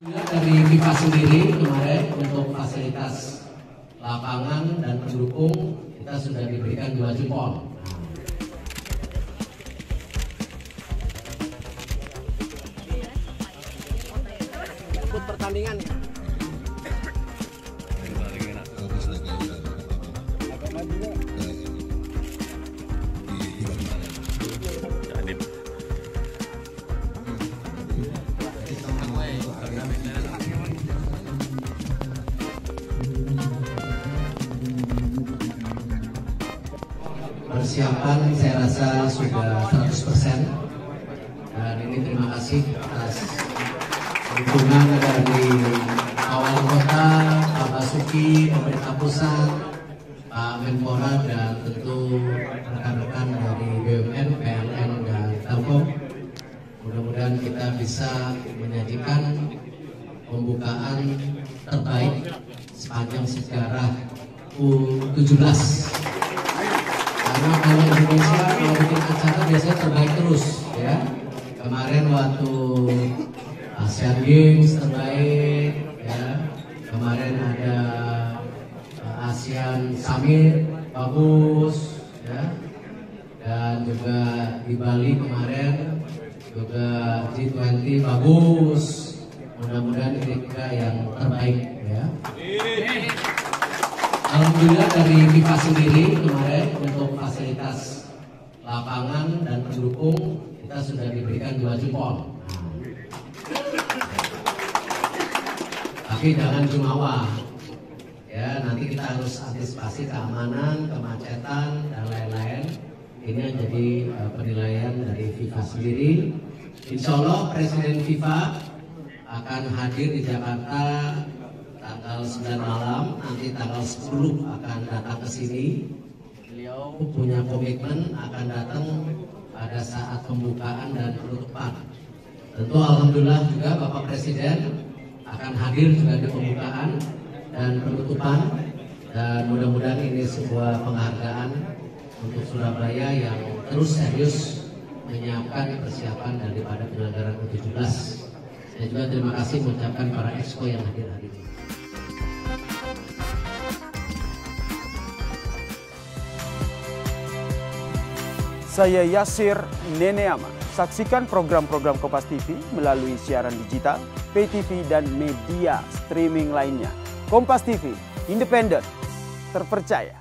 Dari FIFA sendiri kemarin untuk fasilitas lapangan dan pendukung kita sudah diberikan 2 jempol. Ikut pertandingan ya. Persiapan saya rasa sudah 100%, dan ini terima kasih atas dukungan dari awal kota, Pak Basuki, pemerintah pusat, Pak Menpora, dan tentu rekan-rekan dari BUMN, PLN, dan Telkom. Mudah-mudahan kita bisa menyajikan pembukaan terbaik sepanjang sejarah U-17. Karena kalau Indonesia kalau bikin acara biasanya terbaik terus, ya. Kemarin waktu ASEAN Games terbaik, ya. Kemarin ada ASEAN Summit bagus, ya. Dan juga di Bali kemarin juga G20 bagus. Mudah-mudahan ini kita yang terbaik, ya. Alhamdulillah dari FIFA sendiri kemarin untuk fasilitas lapangan dan pendukung kita sudah diberikan 2 jempol. Tapi jangan jumawa, ya, nanti kita harus antisipasi keamanan, kemacetan, dan lain-lain. Ini yang jadi penilaian dari FIFA sendiri. Insya Allah Presiden FIFA akan hadir di Jakarta tanggal 9 malam, nanti tanggal 10 akan datang ke sini. Beliau punya komitmen akan datang pada saat pembukaan dan penutupan. Tentu alhamdulillah juga Bapak Presiden akan hadir juga di pembukaan dan penutupan. Dan mudah-mudahan ini sebuah penghargaan untuk Surabaya yang terus serius menyiapkan persiapan daripada penyelenggaraan U-17. Saya juga terima kasih mengucapkan para exco yang hadir hari ini. Saya Yasir Neneama. Saksikan program-program Kompas TV melalui siaran digital, pay TV, dan media streaming lainnya. Kompas TV, independen, terpercaya.